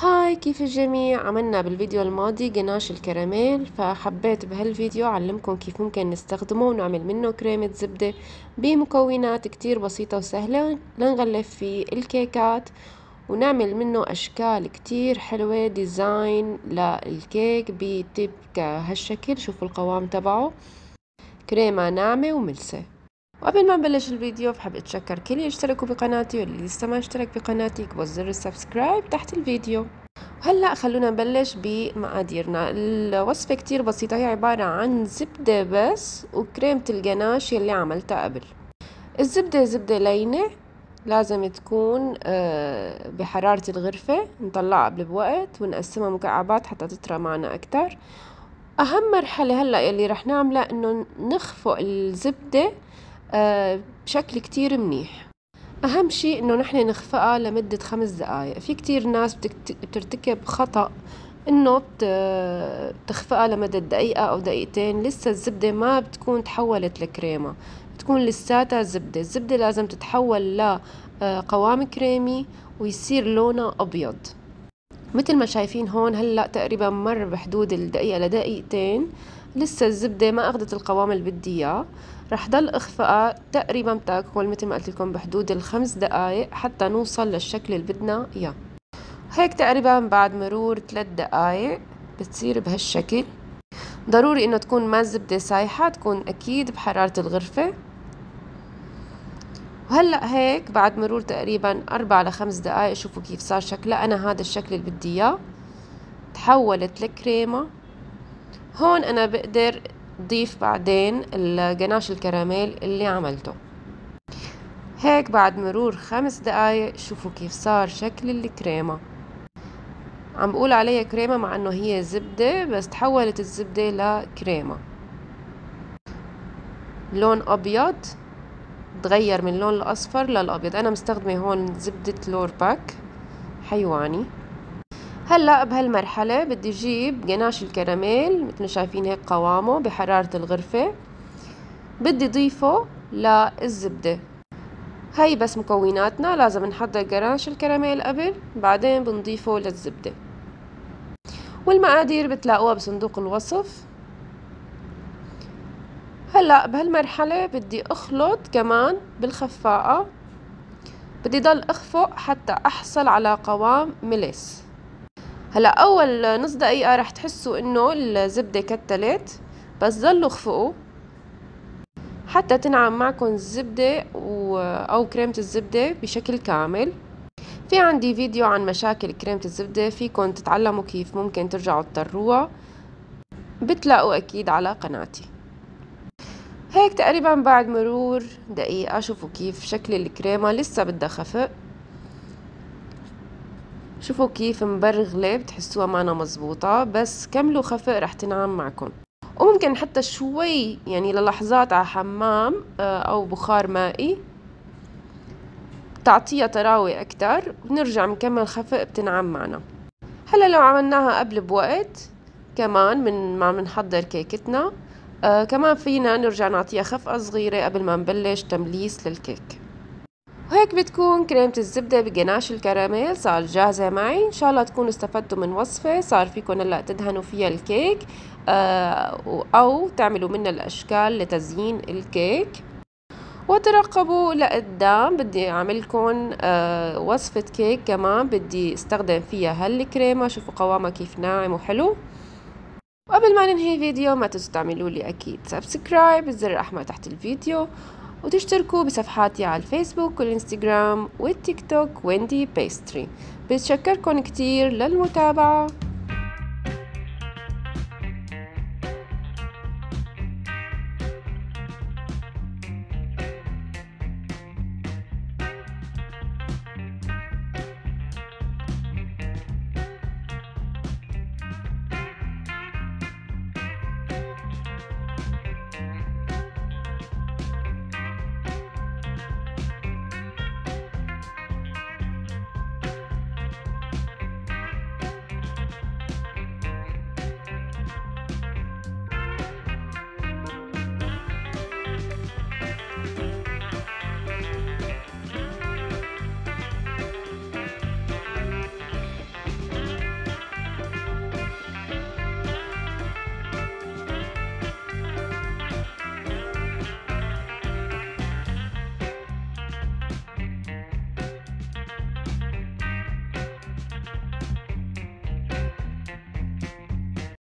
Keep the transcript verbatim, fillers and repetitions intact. هاي، كيف الجميع؟ عملنا بالفيديو الماضي جناش الكراميل، فحبيت بهالفيديو أعلمكم كيف ممكن نستخدمه ونعمل منه كريمة زبدة بمكونات كتير بسيطة وسهلة لنغلف فيه الكيكات ونعمل منه أشكال كتير حلوة ديزاين للكيك بتبقى هالشكل. شوفوا القوام تبعه كريمة ناعمة وملسة. وقبل ما نبلش الفيديو بحب اتشكر كل اللي اشتركوا بقناتي واللي لسه ما اشترك بقناتي يكبس زر السبسكرايب تحت الفيديو. وهلا خلونا نبلش بمقاديرنا. الوصفة كتير بسيطة، هي عبارة عن زبدة بس وكريمة الجناش اللي عملتها قبل. الزبدة زبدة لينة، لازم تكون بحرارة الغرفة، نطلعها قبل بوقت ونقسمها مكعبات حتى تطرى معنا أكتر. أهم مرحلة هلا يلي رح نعملها إنه نخفق الزبدة آه بشكل كتير منيح. أهم شي إنه نحن نخفقها لمدة خمس دقايق. في كتير ناس بترتكب خطأ إنه تخفقها لمدة دقيقة أو دقيقتين، لسه الزبدة ما بتكون تحولت لكريمة، بتكون لساتها زبدة. الزبدة لازم تتحول لقوام كريمي ويصير لونها أبيض. مثل ما شايفين هون هلأ تقريبا مر بحدود الدقيقة لدقيقتين، لسه الزبدة ما أخذت القوام اللي بدي إياه. رح ضل اخفقها تقريبا بتاكل مثل ما قلت لكم بحدود الخمس دقائق حتى نوصل للشكل اللي بدنا اياه. هيك تقريبا بعد مرور ثلاث دقائق بتصير بهالشكل. ضروري انه تكون ما الزبدة سايحة، تكون اكيد بحرارة الغرفة. وهلا هيك بعد مرور تقريبا اربع لخمس دقائق شوفوا كيف صار شكلها. انا هذا الشكل اللي بدي اياه، تحولت لكريمة. هون انا بقدر ضيف بعدين الجناش الكراميل اللي عملته. هيك بعد مرور خمس دقايق شوفوا كيف صار شكل الكريمة. عم بقول عليها كريمة مع انه هي زبدة، بس تحولت الزبدة لكريمة، لون ابيض تغير من لون الاصفر للابيض. انا مستخدمة هون زبدة لورباك حيواني. هلا بهالمرحلة بدي اجيب جناش الكراميل مثل ما شايفين هيك قوامه بحرارة الغرفة، بدي اضيفه للزبدة. هاي بس مكوناتنا، لازم نحضر جناش الكراميل قبل بعدين بنضيفه للزبدة. والمقادير بتلاقوها بصندوق الوصف. هلا بهالمرحلة بدي اخلط كمان بالخفاقة، بدي ضل اخفق حتى احصل على قوام ملس. هلا اول نص دقيقة رح تحسوا انه الزبدة كتلت، بس ضلوا اخفقوا حتى تنعم معكم الزبدة و... او كريمة الزبدة بشكل كامل. في عندي فيديو عن مشاكل كريمة الزبدة فيكم تتعلموا كيف ممكن ترجعوا تضروها، بتلاقوا اكيد على قناتي. هيك تقريبا بعد مرور دقيقة شوفوا كيف شكل الكريمة، لسه بدها خفق. شوفوا كيف مبرغلة، بتحسوها معنا مزبوطة، بس كملوا خفق رح تنعم معكم. وممكن حتى شوي يعني للحظات على حمام أو بخار مائي تعطيها طراوة أكتر، بنرجع نكمل خفق بتنعم معنا. هلا لو عملناها قبل بوقت كمان من ما بنحضر كيكتنا آه كمان فينا نرجع نعطيها خفقة صغيرة قبل ما نبلش تمليس للكيك. وهيك بتكون كريمة الزبدة بجناش الكراميل صار جاهزة معي. إن شاء الله تكونوا استفدتوا من وصفة، صار فيكم هلا تدهنوا فيها الكيك أو تعملوا منها الأشكال لتزيين الكيك. وترقبوا لقدام، بدي أعملكم وصفة كيك كمان بدي استخدم فيها هالكريمة. شوفوا قوامها كيف ناعم وحلو. وقبل ما ننهي الفيديو ما تنسوا تعملوا لي أكيد سبسكرايب، الزر الأحمر تحت الفيديو، وتشتركوا بصفحاتي على الفيسبوك والإنستغرام والتيك توك ويندي بيستري. بتشكركن كتير للمتابعة.